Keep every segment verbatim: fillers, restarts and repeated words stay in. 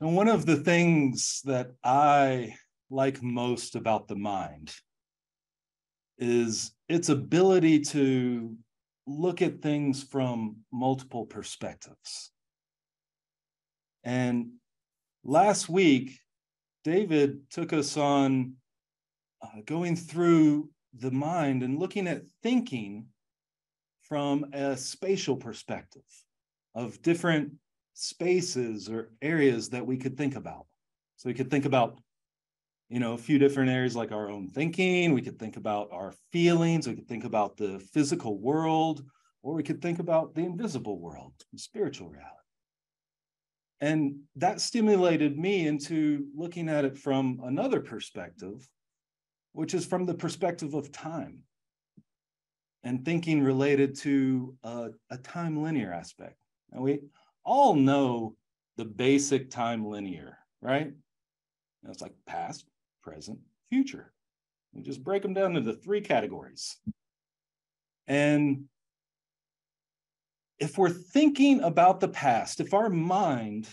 And one of the things that I like most about the mind is its ability to look at things from multiple perspectives. And last week, David took us on uh, going through the mind and looking at thinking from a spatial perspective of different spaces or areas that we could think about. So we could think about, you know, a few different areas like our own thinking. We could think about our feelings. We could think about the physical world, or we could think about the invisible world, the spiritual reality. And that stimulated me into looking at it from another perspective, which is from the perspective of time and thinking related to a, a time linear aspect. Now, we all know the basic time linear, right? And it's like past, present, future. We just break them down into three categories. And if we're thinking about the past, if our mind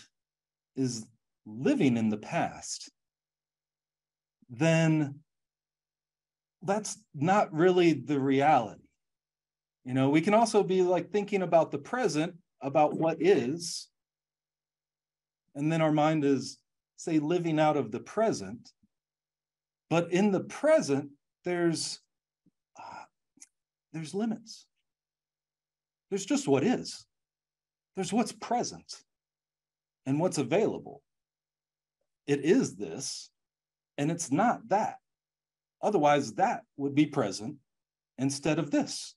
is living in the past, then that's not really the reality. You know, we can also be like thinking about the present, about what is, and then our mind is, say, living out of the present. But in the present, there's, uh, there's limits. There's just what is. There's what's present and what's available. It is this, and it's not that. Otherwise, that would be present instead of this.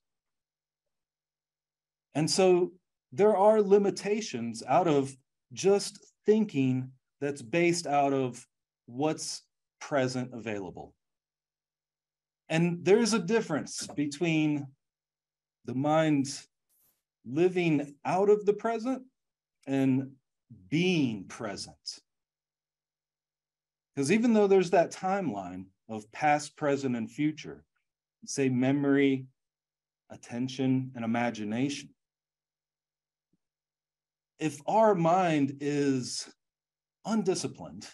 And so there are limitations out of just thinking that's based out of what's present available. And there's a difference between the mind's living out of the present and being present. Because even though there's that timeline of past, present, and future, say memory, attention, and imagination, if our mind is undisciplined,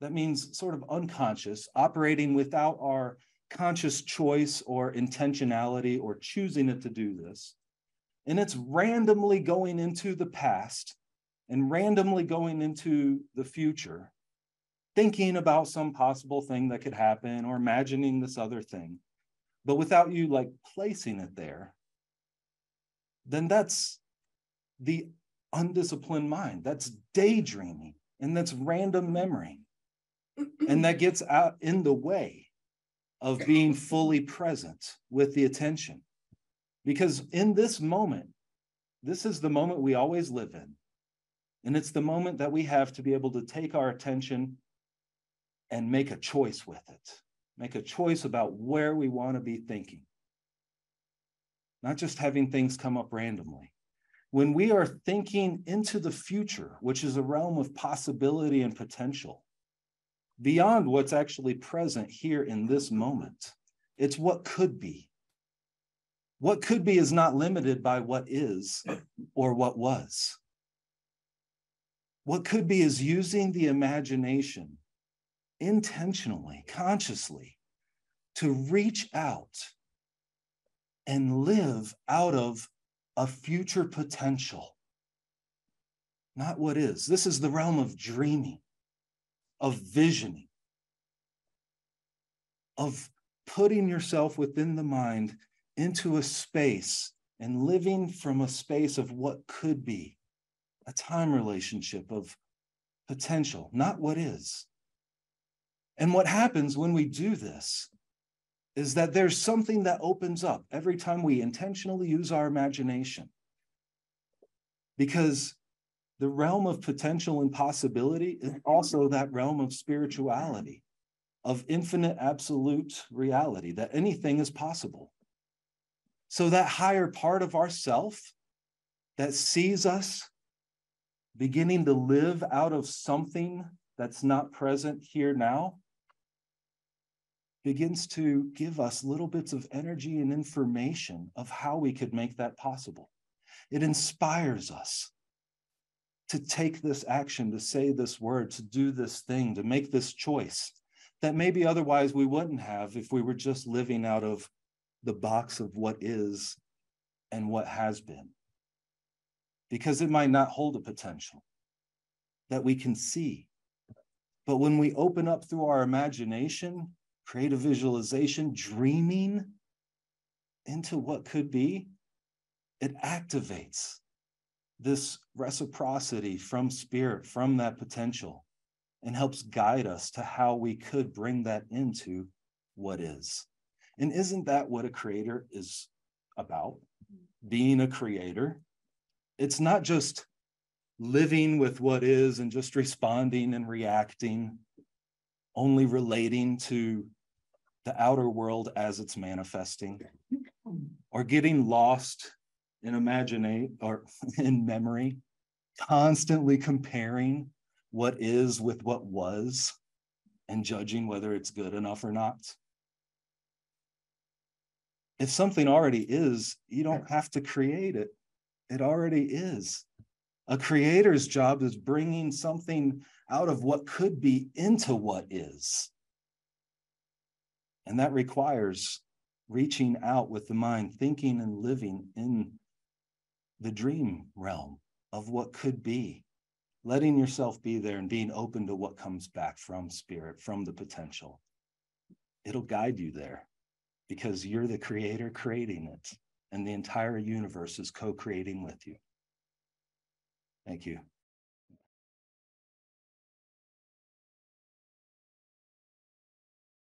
that means sort of unconscious, operating without our conscious choice or intentionality or choosing it to do this, and it's randomly going into the past and randomly going into the future, thinking about some possible thing that could happen or imagining this other thing, but without you like placing it there, then that's the undisciplined mind. That's daydreaming, and that's random memory. And that gets out in the way of being fully present with the attention. Because in this moment, this is the moment we always live in. And it's the moment that we have to be able to take our attention and make a choice with it. Make a choice about where we want to be thinking. Not just having things come up randomly. When we are thinking into the future, which is a realm of possibility and potential, beyond what's actually present here in this moment, it's what could be. What could be is not limited by what is or what was. What could be is using the imagination intentionally, consciously, to reach out and live out of a future potential, not what is. This is the realm of dreaming, of visioning, of putting yourself within the mind into a space and living from a space of what could be, a time relationship of potential, not what is. And what happens when we do this is that there's something that opens up every time we intentionally use our imagination, because the realm of potential and possibility is also that realm of spirituality, of infinite absolute reality, that anything is possible. So that higher part of ourself that sees us beginning to live out of something that's not present here now begins to give us little bits of energy and information of how we could make that possible. It inspires us to take this action, to say this word, to do this thing, to make this choice that maybe otherwise we wouldn't have if we were just living out of the box of what is and what has been. Because it might not hold a potential that we can see. But when we open up through our imagination, create a visualization, dreaming into what could be, it activates this reciprocity from spirit, from that potential, and helps guide us to how we could bring that into what is. And isn't that what a creator is about? Being a creator. It's not just living with what is and just responding and reacting, only relating to the outer world as it's manifesting, or getting lost in imagination or in memory, constantly comparing what is with what was and judging whether it's good enough or not. If something already is, you don't have to create it. It already is. A creator's job is bringing something out of what could be into what is. And that requires reaching out with the mind, thinking and living in the dream realm of what could be, letting yourself be there and being open to what comes back from spirit, from the potential. It'll guide you there because you're the creator creating it, and the entire universe is co-creating with you. Thank you.